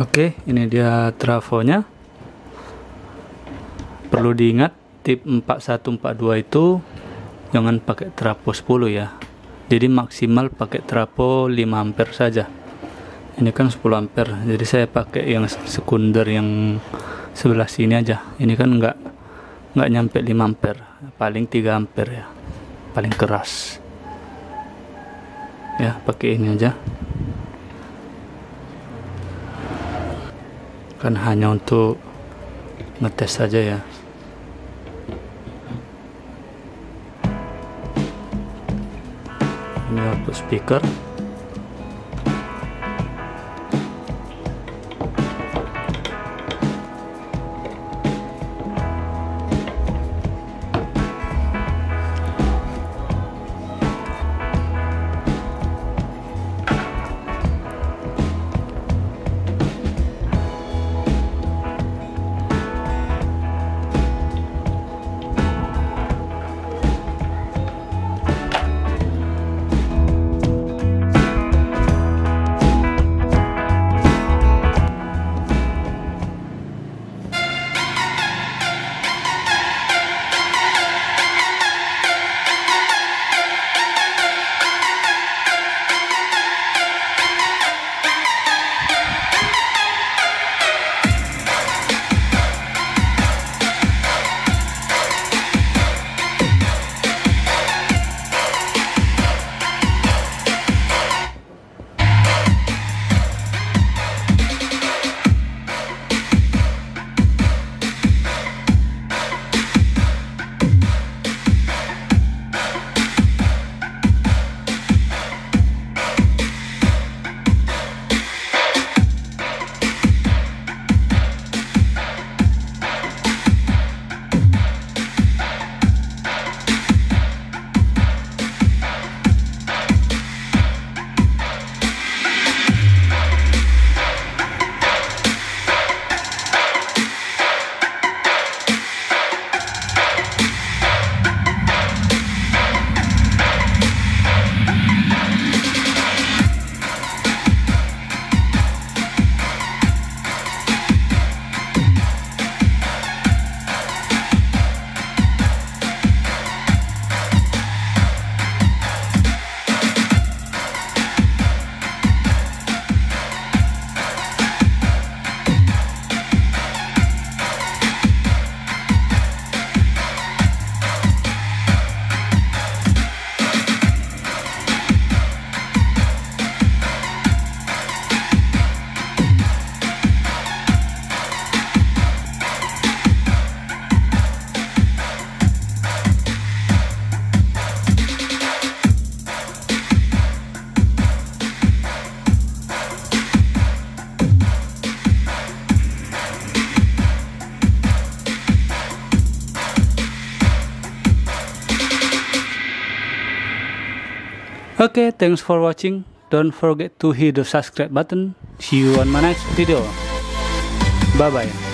Oke, ini dia trafonya. Perlu diingat tip 41/42 itu jangan pakai trafo 10 ya. Jadi maksimal pakai trafo 5 ampere saja. Ini kan 10 ampere. Jadi saya pakai yang sekunder yang sebelah sini aja. Ini kan nggak nyampe 5 ampere, paling 3 ampere ya. Paling keras. Ya, pakai ini aja. Kan hanya untuk ngetes saja ya. Ini output speaker. Okay, thanks for watching. Don't forget to hit the subscribe button. See you on my next video. Bye bye.